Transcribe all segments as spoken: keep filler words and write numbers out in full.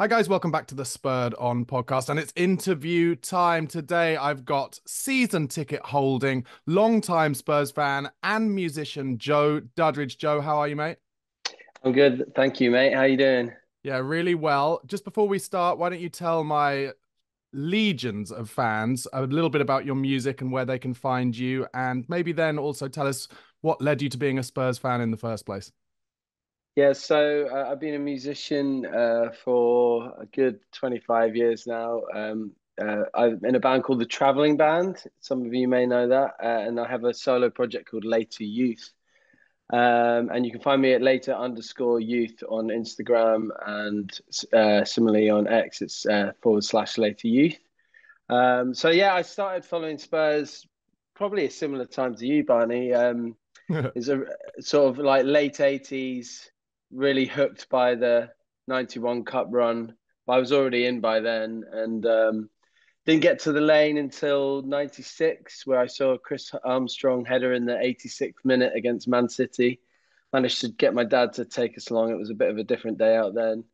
Hi guys, welcome back to the Spurred On Podcast, and it's interview time. Today I've got season ticket holding, long-time Spurs fan and musician Joe Dudderidge. Joe, how are you, mate? I'm good, thank you, mate. How are you doing? Yeah, really well. Just before we start, why don't you tell my legions of fans a little bit about your music and where they can find you, and maybe then also tell us what led you to being a Spurs fan in the first place. Yeah, so uh, I've been a musician uh, for a good twenty-five years now. Um, uh, I'm in a band called The Travelling Band. Some of you may know that. Uh, and I have a solo project called Later Youth. Um, and you can find me at later underscore youth on Instagram, and uh, similarly on X, it's uh, forward slash later youth. Um, so, yeah, I started following Spurs probably a similar time to you, Barney. Um, it's a sort of like late eighties. Really hooked by the ninety-one cup run. I was already in by then, and um, didn't get to the lane until ninety-six, where I saw Chris Armstrong header in the eighty-sixth minute against Man City. Managed to get my dad to take us along. It was a bit of a different day out then.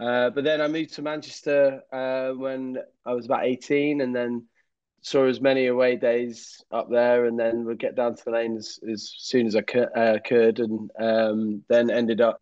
Uh, but then I moved to Manchester uh, when I was about eighteen, and then saw as many away days up there, and then would get down to the lane as, as soon as I could, uh, could and um, then ended up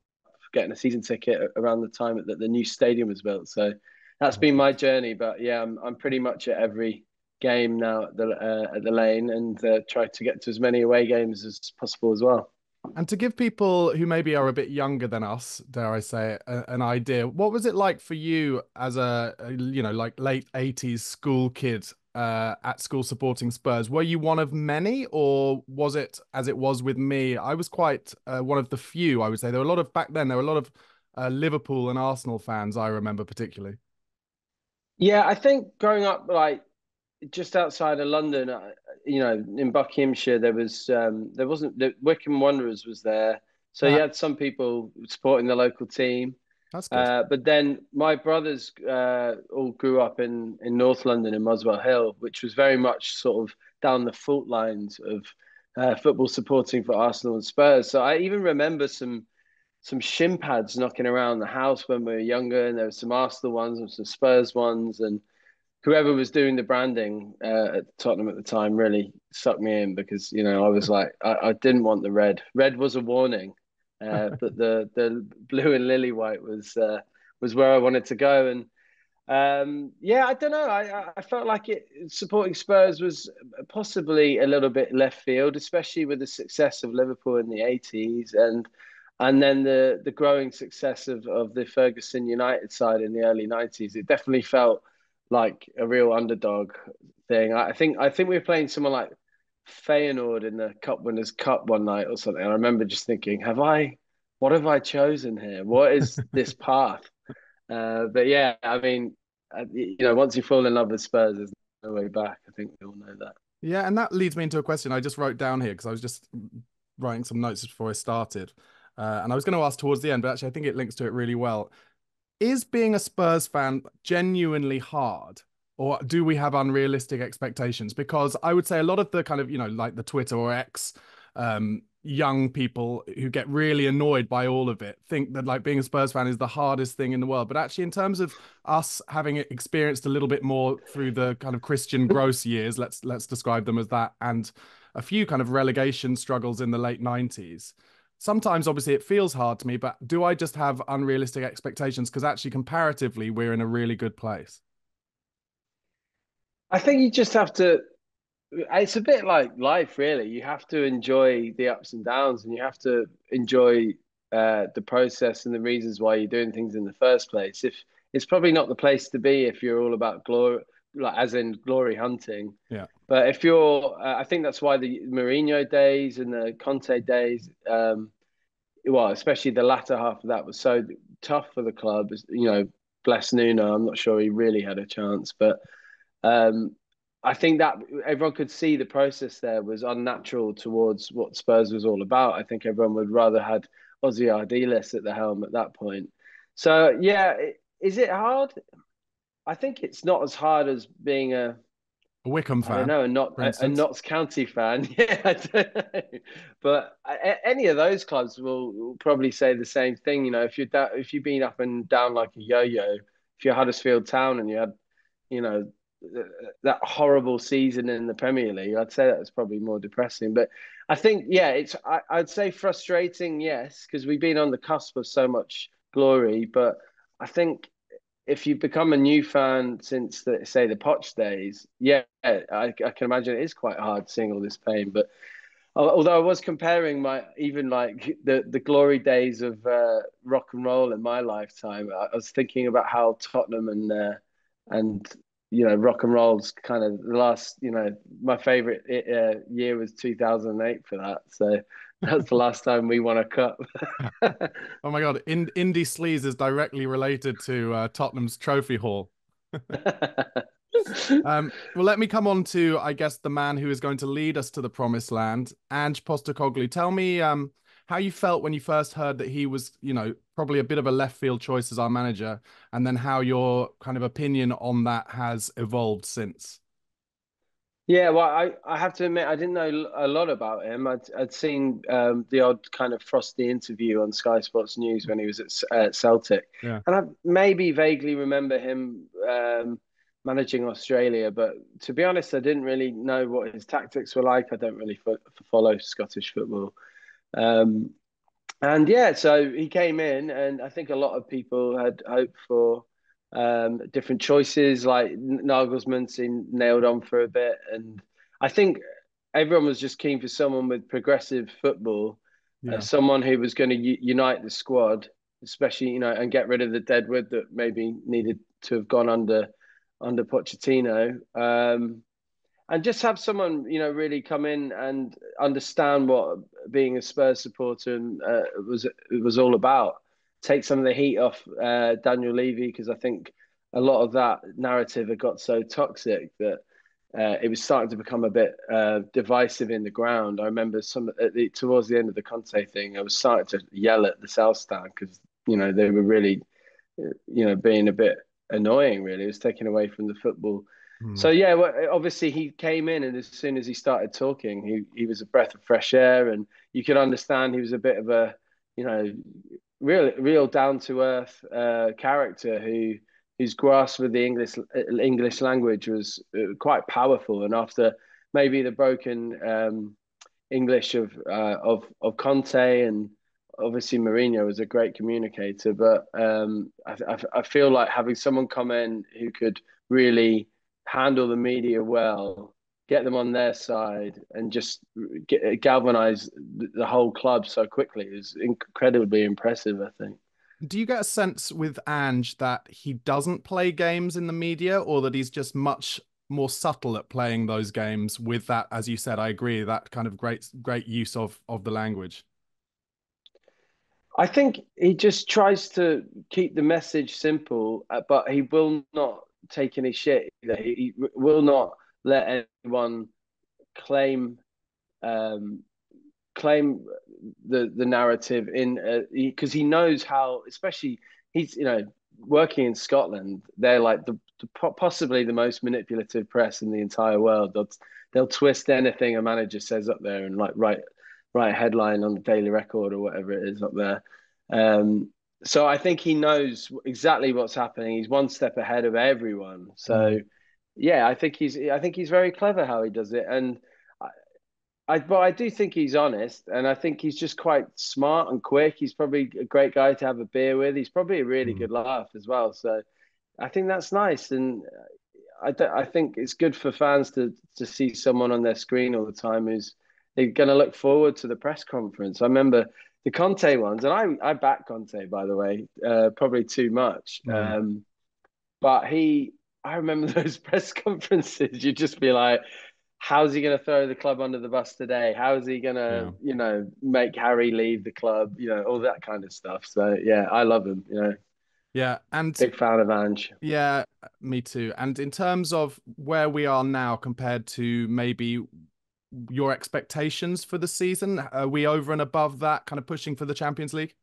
getting a season ticket around the time that the new stadium was built. So that's been my journey. But yeah, I'm, I'm pretty much at every game now at the, uh, at the lane, and uh, try to get to as many away games as possible as well. And to give people who maybe are a bit younger than us, dare I say it, a, an idea, what was it like for you as a, a you know, like late eighties school kid uh, at school supporting Spurs? Were you one of many, or was it as it was with me? I was quite uh, one of the few, I would say. There were a lot of, back then, there were a lot of uh, Liverpool and Arsenal fans, I remember particularly. Yeah, I think growing up, like, just outside of London, you know, in Buckinghamshire, there was, um, there wasn't, the Wickham Wanderers was there. So ah. you had some people supporting the local team. That's good. Uh, but then my brothers uh, all grew up in, in North London, in Muswell Hill, which was very much sort of down the fault lines of uh, football supporting for Arsenal and Spurs. So I even remember some some shin pads knocking around the house when we were younger, and there were some Arsenal ones and some Spurs ones, and whoever was doing the branding uh, at Tottenham at the time really sucked me in, because, you know, I was like, I, I didn't want the red. Red was a warning. Uh, but the the blue and lily white was uh, was where I wanted to go, and um, yeah, I don't know. I I felt like it supporting Spurs was possibly a little bit left field, especially with the success of Liverpool in the eighties, and and then the the growing success of of the Ferguson United side in the early nineties. It definitely felt like a real underdog thing. I, I think I think we were playing someone like Feyenoord in the Cup Winners' Cup one night or something. I remember just thinking, have I, what have I chosen here? What is this path? Uh, but yeah, I mean, you know, once you fall in love with Spurs, there's no way back. I think we all know that. Yeah, and that leads me into a question I just wrote down here, because I was just writing some notes before I started. Uh, and I was going to ask towards the end, but actually I think it links to it really well. Is being a Spurs fan genuinely hard? Or do we have unrealistic expectations? Because I would say a lot of the kind of, you know, like the Twitter or X um, young people who get really annoyed by all of it think that, like, being a Spurs fan is the hardest thing in the world. But actually, in terms of us having experienced a little bit more through the kind of Christian Gross years, let's let's describe them as that, and a few kind of relegation struggles in the late nineties. Sometimes, obviously, it feels hard to me, but do I just have unrealistic expectations? Because actually, comparatively, we're in a really good place. I think you just have to, it's a bit like life, really. You have to enjoy the ups and downs, and you have to enjoy uh, the process and the reasons why you're doing things in the first place. If it's probably not the place to be if you're all about glory, like, as in glory hunting. Yeah. But if you're, uh, I think that's why the Mourinho days and the Conte days, um, well, especially the latter half of that was so tough for the club. You know, bless Nuno, I'm not sure he really had a chance, but Um, I think that everyone could see the process there was unnatural towards what Spurs was all about. I think everyone would rather had Ossie Ardiles at the helm at that point. So, yeah, is it hard? I think it's not as hard as being a, a Wickham fan. I don't know, a, not, a, a Notts County fan. Yeah, I don't know. But any of those clubs will, will probably say the same thing. You know, if you're da- if you've been up and down like a yo-yo, if you're Huddersfield Town and you had, you know, that horrible season in the Premier League, I'd say that was probably more depressing. But I think, yeah, it's I, I'd say frustrating, yes, because we've been on the cusp of so much glory. But I think if you've become a new fan since, the, say, the Poch days, yeah, I, I can imagine it is quite hard seeing all this pain. But although I was comparing my even like the, the glory days of uh, rock and roll in my lifetime, I was thinking about how Tottenham and uh, and you know, rock and roll's kind of the last, you know, my favorite uh, year was two thousand eight for that. So that's the last time we won a cup. Oh my God. In- Indy Sleaze is directly related to uh, Tottenham's trophy haul. um, well, let me come on to, I guess, the man who is going to lead us to the promised land, Ange Postecoglou. Tell me um, how you felt when you first heard that he was, you know, probably a bit of a left field choice as our manager, and then how your kind of opinion on that has evolved since. Yeah, well, I, I have to admit, I didn't know a lot about him. I'd, I'd seen um, the odd kind of frosty interview on Sky Sports News when he was at uh, Celtic. Yeah. And I maybe vaguely remember him um, managing Australia. But to be honest, I didn't really know what his tactics were like. I don't really fo- follow Scottish football. Um And yeah, so he came in, and I think a lot of people had hoped for um, different choices. Like Nagelsmann seemed nailed on for a bit, and I think everyone was just keen for someone with progressive football, yeah. uh, someone who was going to u- unite the squad, especially, you know, and get rid of the dead wood that maybe needed to have gone under under Pochettino. Um, And just have someone, you know, really come in and understand what being a Spurs supporter and, uh, was it was all about. Take some of the heat off uh, Daniel Levy, because I think a lot of that narrative had got so toxic that uh, it was starting to become a bit uh, divisive in the ground. I remember some at the, towards the end of the Conte thing, I was starting to yell at the South Stand because, you know, they were really, you know, being a bit annoying, really. It was taken away from the football. So, yeah, well, obviously he came in, and as soon as he started talking, he, he was a breath of fresh air, and you could understand he was a bit of a, you know, real real down-to-earth uh, character who whose grasp with the English English language was quite powerful. And after maybe the broken um, English of, uh, of, of Conte, and obviously Mourinho was a great communicator, but um, I, I, I feel like having someone come in who could really handle the media well, get them on their side, and just get, galvanize the whole club so quickly is incredibly impressive, I think. Do you get a sense with Ange that he doesn't play games in the media, or that he's just much more subtle at playing those games with that, as you said, I agree, that kind of great great use of, of the language? I think he just tries to keep the message simple, but he will not take any shit. He will not let anyone claim um, claim the the narrative in, because uh, he, he knows how. Especially he's you know working in Scotland, they're like the, the possibly the most manipulative press in the entire world. They'll they'll twist anything a manager says up there, and like write write a headline on the Daily Record or whatever it is up there. Um, So I think he knows exactly what's happening. He's one step ahead of everyone. So, yeah, I think he's I think he's very clever how he does it. And I, I, but I do think he's honest, and I think he's just quite smart and quick. He's probably a great guy to have a beer with. He's probably a really mm. good laugh as well. So I think that's nice, and I I think it's good for fans to to see someone on their screen all the time who's they're going to look forward to the press conference. I remember the Conte ones, and I I back Conte, by the way, uh, probably too much. Mm. Um, but he, I remember those press conferences. You'd just be like, how's he going to throw the club under the bus today? How is he going to, yeah. you know, make Harry leave the club? You know, all that kind of stuff. So, yeah, I love him, you know. Yeah. And big fan of Ange. Yeah, me too. And in terms of where we are now compared to maybe your expectations for the season, are we over and above that, kind of pushing for the Champions League?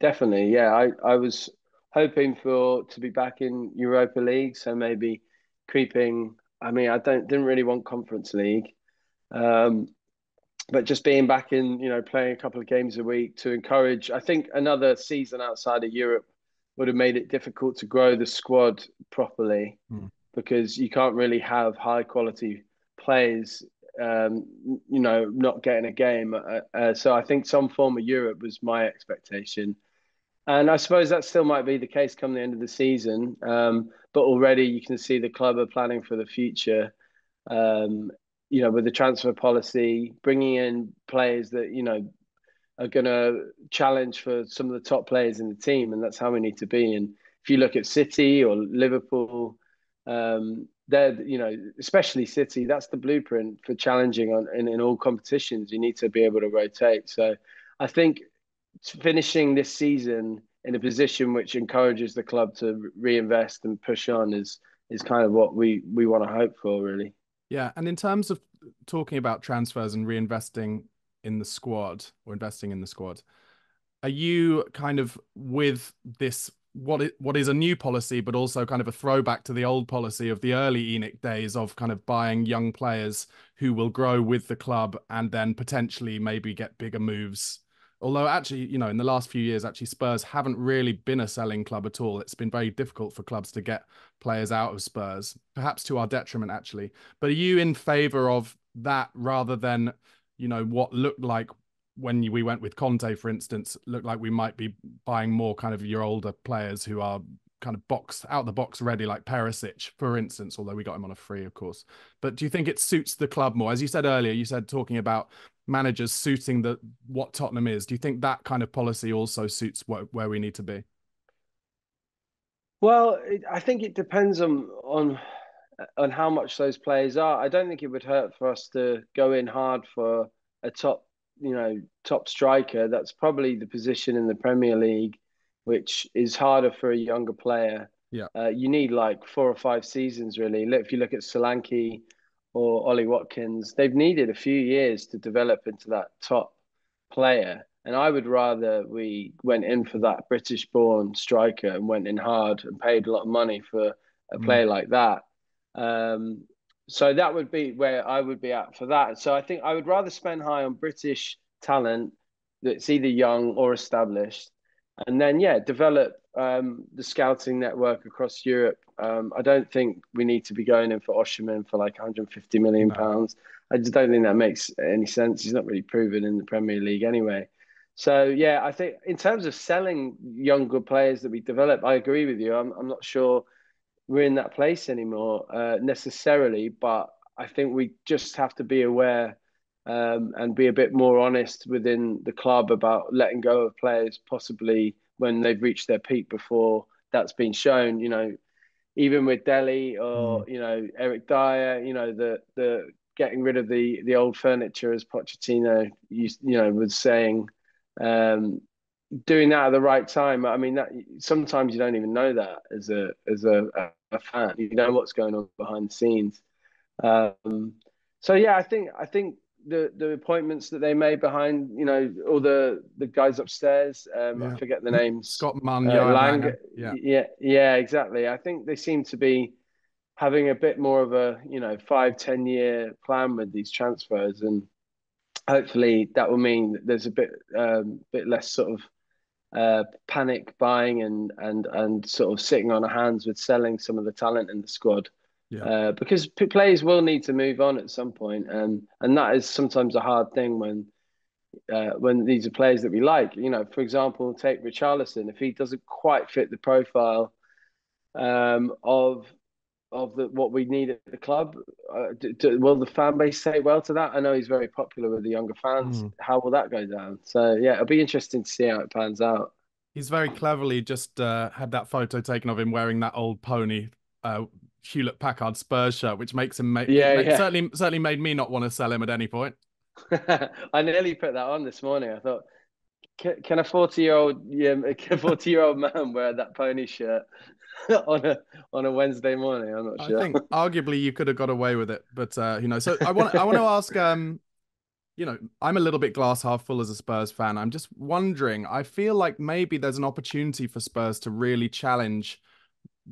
Definitely, yeah. I, I was hoping for to be back in Europa League, so maybe creeping. I mean, I don't didn't really want Conference League, um, but just being back in, you know, playing a couple of games a week to encourage. I think another season outside of Europe would have made it difficult to grow the squad properly mm. because you can't really have high quality players, um, you know, not getting a game. Uh, uh, so I think some form of Europe was my expectation. And I suppose that still might be the case come the end of the season. Um, but already you can see the club are planning for the future, um, you know, with the transfer policy, bringing in players that, you know, are going to challenge for some of the top players in the team. And that's how we need to be. And if you look at City or Liverpool, um, they're, you know, especially City, that's the blueprint for challenging on in, in all competitions. You need to be able to rotate. So I think finishing this season in a position which encourages the club to reinvest and push on is is kind of what we, we want to hope for, really. Yeah. And in terms of talking about transfers and reinvesting in the squad or investing in the squad, are you kind of with this, what it, what is a new policy, but also kind of a throwback to the old policy of the early Enoch days of kind of buying young players who will grow with the club and then potentially maybe get bigger moves? Although actually, you know, in the last few years, actually Spurs haven't really been a selling club at all. It's been very difficult for clubs to get players out of Spurs, perhaps to our detriment, actually. But are you in favour of that rather than, you know, what looked like when we went with Conte, for instance, looked like we might be buying more kind of your older players who are kind of box out the box ready, like Perisic, for instance, although we got him on a free, of course. But do you think it suits the club more? As you said earlier, you said talking about managers suiting the what Tottenham is. Do you think that kind of policy also suits what, where we need to be? Well, it, I think it depends on on on how much those players are. I don't think it would hurt for us to go in hard for a top, you know, top striker. That's probably the position in the Premier League which is harder for a younger player. Yeah, uh, you need like four or five seasons, really. If you look at Solanke or Ollie Watkins, they've needed a few years to develop into that top player. And I would rather we went in for that British-born striker and went in hard and paid a lot of money for a mm. player like that. Um, so that would be where I would be at for that. So I think I would rather spend high on British talent that's either young or established. And then, yeah, develop um, the scouting network across Europe. Um, I don't think we need to be going in for Osimhen for like one hundred fifty million pounds. No. I just don't think that makes any sense. He's not really proven in the Premier League anyway. So, yeah, I think in terms of selling younger players that we develop, I agree with you. I'm, I'm not sure we're in that place anymore uh, necessarily, but I think we just have to be aware Um, and be a bit more honest within the club about letting go of players possibly when they've reached their peak before that's been shown. You know, even with Dele or, mm. you know, Eric Dyer, you know, the the getting rid of the the old furniture, as Pochettino, you, you know, was saying, um, doing that at the right time. I mean, that sometimes you don't even know that as a, as a, a fan. You know what's going on behind the scenes. Um, so, yeah, I think I think... the the appointments that they made behind, you know, all the the guys upstairs, um yeah. I forget the names, Scott Mann, uh, Lang, yeah. yeah yeah exactly. I think they seem to be having a bit more of a, you know, five ten year plan with these transfers, and hopefully that will mean that there's a bit um bit less sort of uh panic buying and and and sort of sitting on our hands with selling some of the talent in the squad. Yeah. Uh, because p- players will need to move on at some point, and and that is sometimes a hard thing when uh, when these are players that we like. You know, for example, take Richarlison. If he doesn't quite fit the profile um, of of the, what we need at the club, uh, do, do, will the fan base say well to that? I know he's very popular with the younger fans. Mm. How will that go down? So yeah, it'll be interesting to see how it pans out. He's very cleverly just uh, had that photo taken of him wearing that old pony Uh, Hewlett-Packard Spurs shirt, which makes him make, yeah, make, yeah. certainly certainly made me not want to sell him at any point. I nearly put that on this morning. I thought, can, can a forty-year-old yeah, can a forty-year-old man wear that pony shirt on a on a Wednesday morning? I'm not sure. I think arguably you could have got away with it, but uh, you know. So I want I want to ask. Um, you know, I'm a little bit glass half full as a Spurs fan. I'm just wondering. I feel like maybe there's an opportunity for Spurs to really challenge.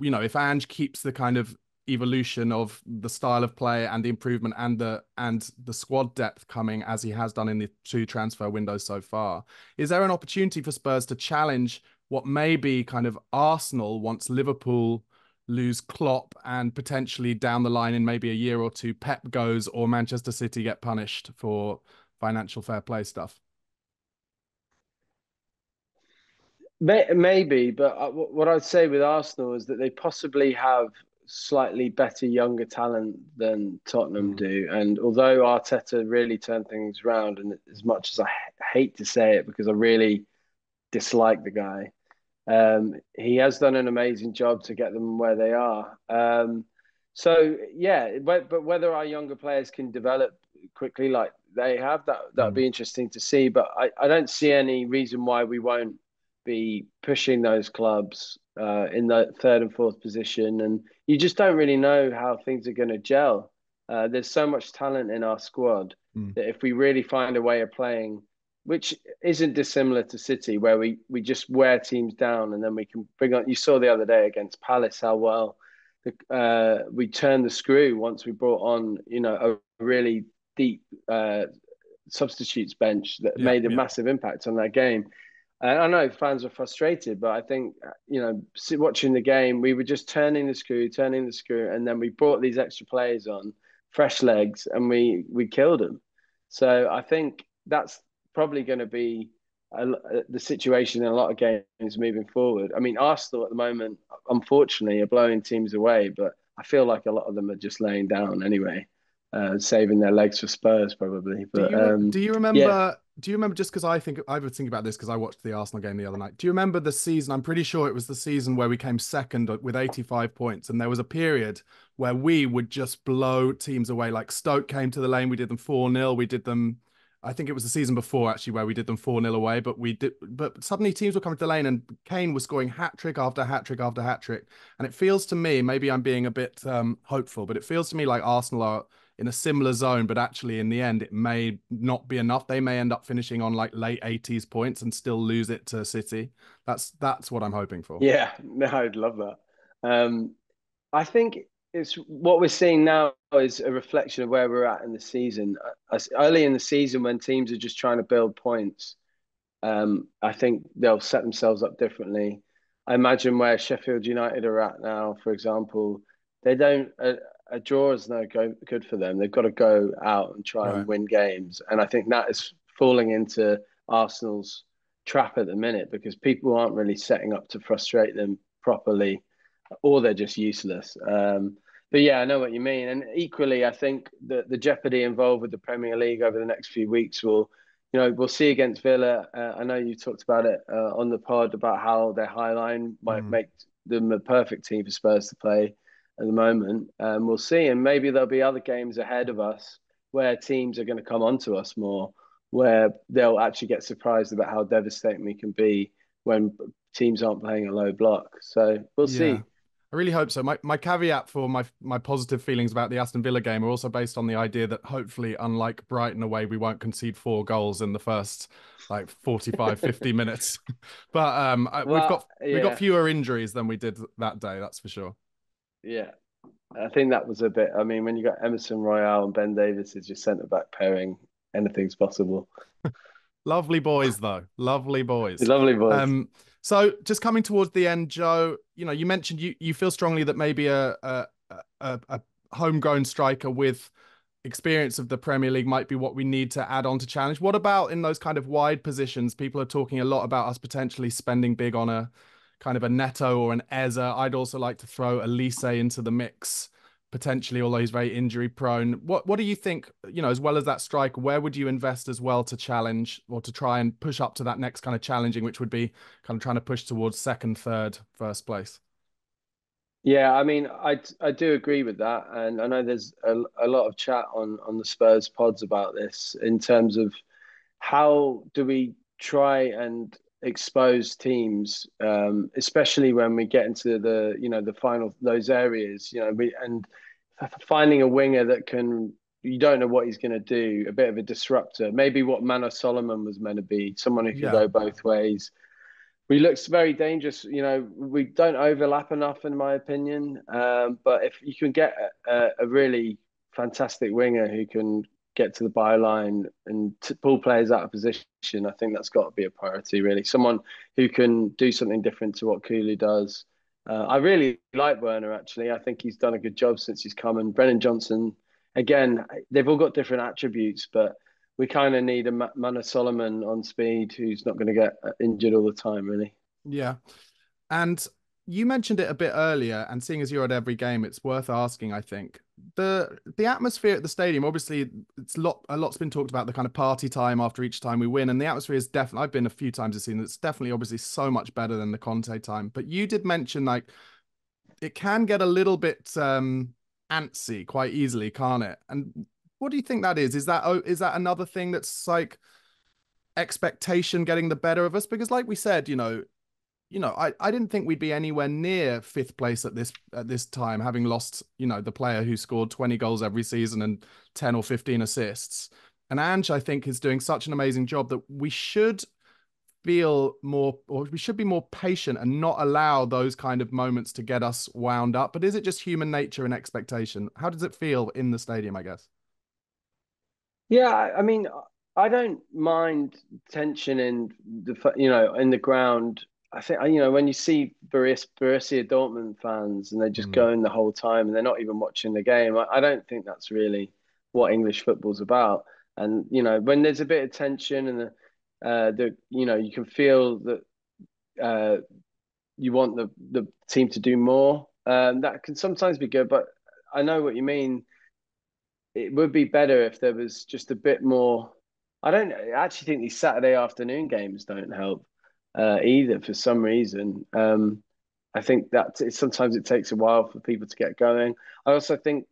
You know, if Ange keeps the kind of evolution of the style of play and the improvement and the and the squad depth coming as he has done in the two transfer windows so far, is there an opportunity for Spurs to challenge what may be kind of Arsenal once Liverpool lose Klopp and potentially down the line in maybe a year or two, Pep goes or Manchester City get punished for financial fair play stuff? Maybe, but what I'd say with Arsenal is that they possibly have slightly better younger talent than Tottenham mm. do. And although Arteta really turned things around, and as much as I hate to say it because I really dislike the guy, um, he has done an amazing job to get them where they are. Um, so, yeah, but, but whether our younger players can develop quickly like they have, that that would be interesting to see. But I, I don't see any reason why we won't be pushing those clubs Uh, in the third and fourth position, and you just don't really know how things are going to gel. Uh, there's so much talent in our squad mm. that if we really find a way of playing, which isn't dissimilar to City, where we, we just wear teams down and then we can bring on... You saw the other day against Palace how well the, uh, we turned the screw once we brought on, you know, a really deep uh, substitutes bench that yeah, made a yeah. massive impact on that game. I know fans were frustrated, but I think, you know, watching the game, we were just turning the screw, turning the screw, and then we brought these extra players on, fresh legs, and we, we killed them. So I think that's probably going to be a, the situation in a lot of games moving forward. I mean, Arsenal at the moment, unfortunately, are blowing teams away, but I feel like a lot of them are just laying down anyway, uh, saving their legs for Spurs probably. But do you, um, do you remember... Yeah. Do you remember, just because I think I would think about this because I watched the Arsenal game the other night. Do you remember the season? I'm pretty sure it was the season where we came second with eighty-five points. And there was a period where we would just blow teams away. Like Stoke came to the lane. We did them four nil. We did them. I think it was the season before, actually, where we did them four nil away. But we did. But suddenly teams were coming to the lane and Kane was scoring hat trick after hat trick after hat trick. And it feels to me, maybe I'm being a bit um, hopeful, but it feels to me like Arsenal are in a similar zone, but actually in the end, it may not be enough. They may end up finishing on like late eighties points and still lose it to City. That's that's what I'm hoping for. Yeah, no, I'd love that. Um, I think it's what we're seeing now is a reflection of where we're at in the season. As early in the season, when teams are just trying to build points, um, I think they'll set themselves up differently. I imagine where Sheffield United are at now, for example, they don't... Uh, A draw is no go, good for them. They've got to go out and try right. and win games. And I think that is falling into Arsenal's trap at the minute because people aren't really setting up to frustrate them properly or they're just useless. Um, but yeah, I know what you mean. And equally, I think that the jeopardy involved with the Premier League over the next few weeks will, you know, we'll see against Villa. Uh, I know you talked about it uh, on the pod about how their high line might mm. make them a perfect team for Spurs to play at the moment, um, we'll see. And maybe there'll be other games ahead of us where teams are going to come onto us more, where they'll actually get surprised about how devastating we can be when teams aren't playing a low block. So we'll yeah. see. I really hope so. My my caveat for my my positive feelings about the Aston Villa game are also based on the idea that hopefully, unlike Brighton away, we won't concede four goals in the first like forty-five, fifty minutes. But um, well, we've got yeah. we've got fewer injuries than we did that day. That's for sure. Yeah, I think that was a bit... I mean, when you got Emerson Royale and Ben Davies as your centre-back pairing, anything's possible. Lovely boys, though. Lovely boys. Lovely boys. Um, so just coming towards the end, Joe, you know, you mentioned you, you feel strongly that maybe a, a, a, a homegrown striker with experience of the Premier League might be what we need to add on to challenge. What about in those kind of wide positions? People are talking a lot about us potentially spending big on a... kind of a Neto or an Eza. I'd also like to throw Elise into the mix, potentially, although he's very injury prone. What What do you think, you know, as well as that strike, where would you invest as well to challenge or to try and push up to that next kind of challenging, which would be kind of trying to push towards second, third, first place? Yeah, I mean, I, I do agree with that. And I know there's a, a lot of chat on, on the Spurs pods about this in terms of how do we try and expose teams, um, especially when we get into the, you know, the final, those areas, you know, we, and finding a winger that can, you don't know what he's going to do, a bit of a disruptor, maybe what Manor Solomon was meant to be, someone who can yeah. go both ways. We looked very dangerous, you know, we don't overlap enough in my opinion, um, but if you can get a, a really fantastic winger who can get to the byline and to pull players out of position. I think that's got to be a priority, really. Someone who can do something different to what Kulu does. Uh, I really like Werner, actually. I think he's done a good job since he's come. And Brennan Johnson, again, they've all got different attributes, but we kind of need a Ma- Manor Solomon on speed who's not going to get injured all the time, really. Yeah. And you mentioned it a bit earlier, and seeing as you're at every game, it's worth asking, I think. The the atmosphere at the stadium, obviously, it's a, lot, a lot's been talked about the kind of party time after each time we win, and the atmosphere is definitely, I've been a few times I've seen that it's definitely obviously so much better than the Conte time. But you did mention, like, it can get a little bit um, antsy quite easily, can't it? And what do you think that is? Is that oh, is that another thing that's, like, expectation getting the better of us? Because like we said, you know, You know, I, I didn't think we'd be anywhere near fifth place at this at this time, having lost, you know, the player who scored twenty goals every season and ten or fifteen assists. And Ange, I think, is doing such an amazing job that we should feel more, or we should be more patient and not allow those kind of moments to get us wound up. But is it just human nature and expectation? How does it feel in the stadium, I guess? Yeah, I mean, I don't mind tension in the, you know, in the ground. I think, you know, when you see Borussia, Borussia Dortmund fans and they're just mm. going the whole time and they're not even watching the game, I, I don't think that's really what English football's about. And, you know, when there's a bit of tension and, the, uh, the you know, you can feel that uh, you want the, the team to do more, um, that can sometimes be good. But I know what you mean. It would be better if there was just a bit more. I don't I actually think these Saturday afternoon games don't help. Uh, either for some reason. Um, I think that it, sometimes it takes a while for people to get going. I also think,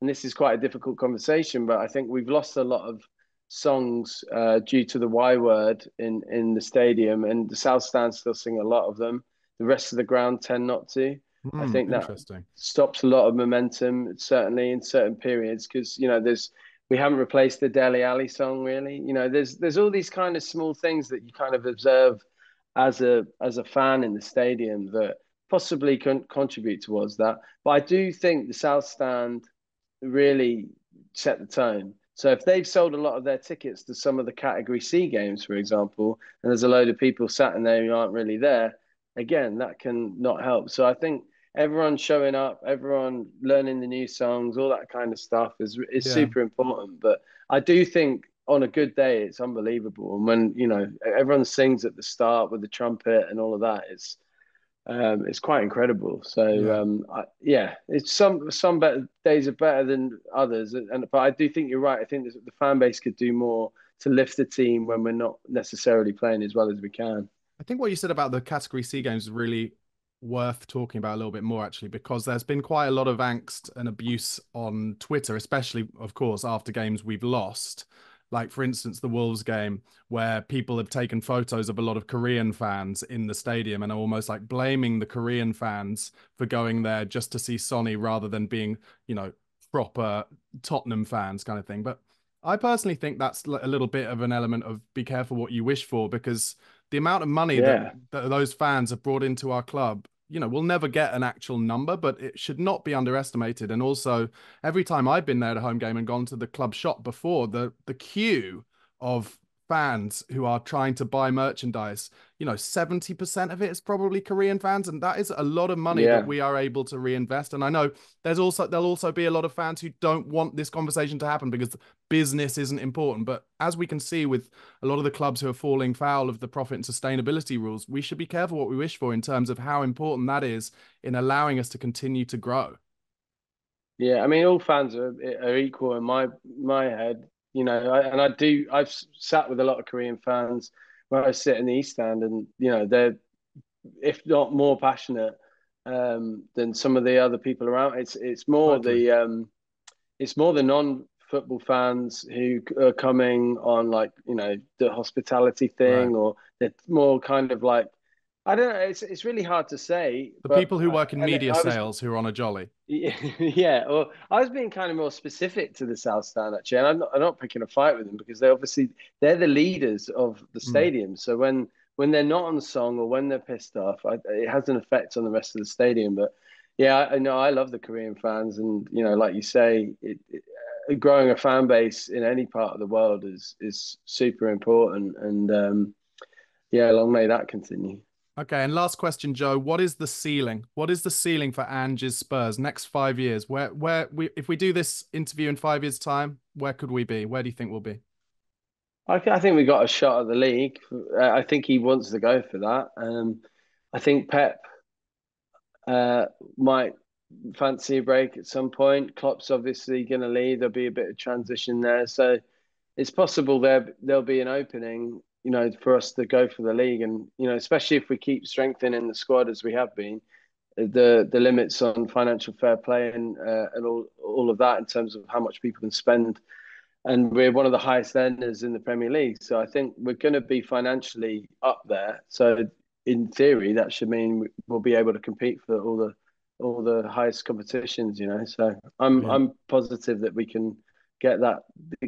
and this is quite a difficult conversation, but I think we've lost a lot of songs uh, due to the Y word in, in the stadium, and the South Stand still sing a lot of them. The rest of the ground tend not to. Mm, I think that stops a lot of momentum, certainly in certain periods, because, you know, there's we haven't replaced the Dele Alli song, really. You know, there's there's all these kind of small things that you kind of observe as a as a fan in the stadium that possibly couldn't contribute towards that. But I do think the South Stand really set the tone. So if they've sold a lot of their tickets to some of the Category C games, for example, and there's a load of people sat in there who aren't really there, again, that can not help. So I think everyone showing up, everyone learning the new songs, all that kind of stuff is is yeah. super important. But I do think on a good day, it's unbelievable. And when, you know, everyone sings at the start with the trumpet and all of that, it's, um, it's quite incredible. So, yeah, um, I, yeah it's some, some better days are better than others. And, and but I do think you're right. I think the fan base could do more to lift the team when we're not necessarily playing as well as we can. I think what you said about the Category C games is really worth talking about a little bit more, actually, because there's been quite a lot of angst and abuse on Twitter, especially, of course, after games we've lost. Like, for instance, the Wolves game, where people have taken photos of a lot of Korean fans in the stadium and are almost like blaming the Korean fans for going there just to see Sonny rather than being, you know, proper Tottenham fans kind of thing. But I personally think that's a little bit of an element of be careful what you wish for, because the amount of money yeah. that, that those fans have brought into our club, you know, we'll never get an actual number, but it should not be underestimated. And also, every time I've been there at a home game and gone to the club shop before, the the queue of fans who are trying to buy merchandise, you know, seventy percent of it is probably Korean fans. And that is a lot of money yeah. that we are able to reinvest. And I know there's also there'll also be a lot of fans who don't want this conversation to happen because business isn't important. But as we can see with a lot of the clubs who are falling foul of the profit and sustainability rules, we should be careful what we wish for in terms of how important that is in allowing us to continue to grow. Yeah, I mean, all fans are, are equal in my my head. You know, I, and I do, I've sat with a lot of Korean fans where I sit in the East Stand, and, you know, they're, if not more passionate um, than some of the other people around. It's it's more okay. the, um, it's more the non-football fans who are coming on, like, you know, the hospitality thing right. or they're more kind of like, I don't know, it's it's really hard to say. The people who work in I, media I was, sales who are on a jolly. Yeah, yeah. Well, I was being kind of more specific to the South Stand, actually, and I'm not, I'm not picking a fight with them because they obviously, they're the leaders of the stadium. Mm. So when, when they're not on song or when they're pissed off, I, it has an effect on the rest of the stadium. But yeah, I know I love the Korean fans and, you know, like you say, it, it, growing a fan base in any part of the world is is super important. And um, yeah, long may that continue. Okay, and last question, Joe. What is the ceiling? What is the ceiling for Ange's Spurs next five years? Where, where we, if we do this interview in five years' time, where could we be? Where do you think we'll be? I, I think we got a shot at the league. I think he wants to go for that. Um, I think Pep uh, might fancy a break at some point. Klopp's obviously going to leave. There'll be a bit of transition there, so it's possible there there'll be an opening, you know, for us to go for the league. And, you know, especially if we keep strengthening the squad as we have been, the the limits on financial fair play and uh, and all, all of that in terms of how much people can spend. And we're one of the highest earners in the Premier League. So I think we're going to be financially up there. So in theory, that should mean we'll be able to compete for all the all the highest competitions, you know. So I'm yeah. I'm positive that we can get that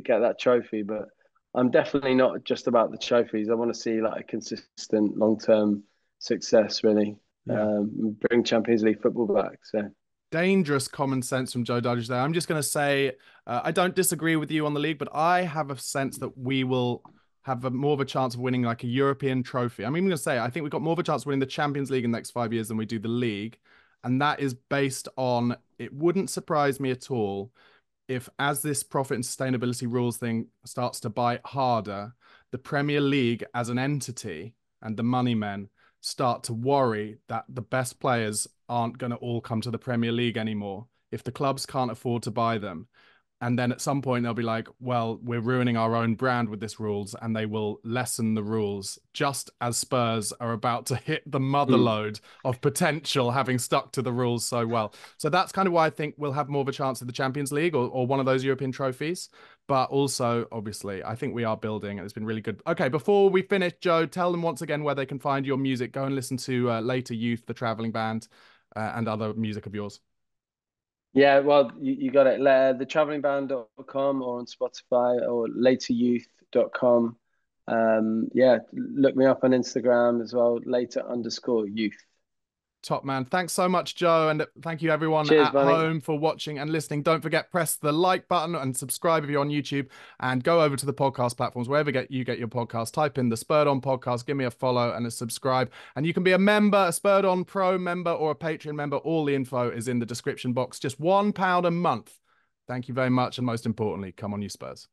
get that trophy, but I'm definitely not just about the trophies. I want to see like a consistent long-term success, really. Yeah. Um, bring Champions League football back. So dangerous common sense from Joe Dudderidge there. I'm just going to say uh, I don't disagree with you on the league, but I have a sense that we will have a, more of a chance of winning like a European trophy. I'm even going to say I think we've got more of a chance of winning the Champions League in the next five years than we do the league. And that is based on, it wouldn't surprise me at all if, as this profit and sustainability rules thing starts to bite harder, the Premier League as an entity and the money men start to worry that the best players aren't going to all come to the Premier League anymore if the clubs can't afford to buy them. And then at some point they'll be like, well, we're ruining our own brand with this rules, and they will lessen the rules just as Spurs are about to hit the mother load mm. of potential, having stuck to the rules so well. So that's kind of why I think we'll have more of a chance of the Champions League or, or one of those European trophies. But also, obviously, I think we are building, and it's been really good. Okay, before we finish, Joe, tell them once again where they can find your music. Go and listen to uh, Later Youth, The Travelling Band, uh, and other music of yours. Yeah, well, you, you got it. Uh, the travelling band dot com or on Spotify or later youth dot com. Um, yeah, look me up on Instagram as well, later underscore youth. Top man. Thanks so much, Joe. And thank you, everyone Cheers, at buddy. home for watching and listening. Don't forget, press the like button and subscribe if you're on YouTube, and go over to the podcast platforms, wherever get you get your podcast. Type in the Spurred On Podcast. Give me a follow and a subscribe. And you can be a member, a Spurred On Pro member or a Patreon member. All the info is in the description box. Just one pound a month. Thank you very much. And most importantly, come on, you Spurs.